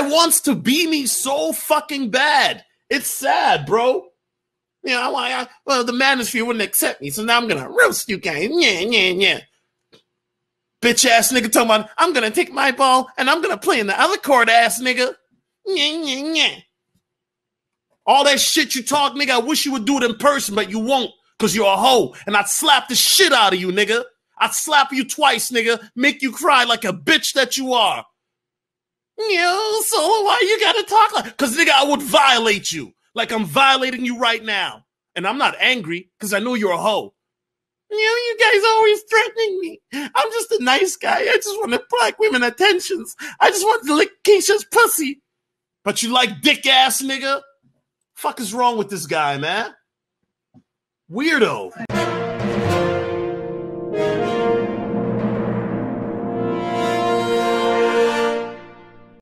guy wants to be me so fucking bad. It's sad, bro. You know, well, the manosphere wouldn't accept me, so now I'm gonna roast you guys. Yeah, yeah, yeah. Bitch ass nigga talking about I'm gonna take my ball and I'm gonna play in the other court, ass nigga. Yeah, yeah, yeah. All that shit you talk, nigga, I wish you would do it in person, but you won't, because you're a hoe. And I'd slap the shit out of you, nigga. I'd slap you twice, nigga. Make you cry like a bitch that you are. Yo, so why you gotta talk like? Because, nigga, I would violate you. Like I'm violating you right now. And I'm not angry, because I know you're a hoe. You know, you guys are always threatening me. I'm just a nice guy. I just want to black women attentions. I just want to lick Keisha's pussy. But you like dick ass, nigga? Fuck is wrong with this guy, man? Weirdo.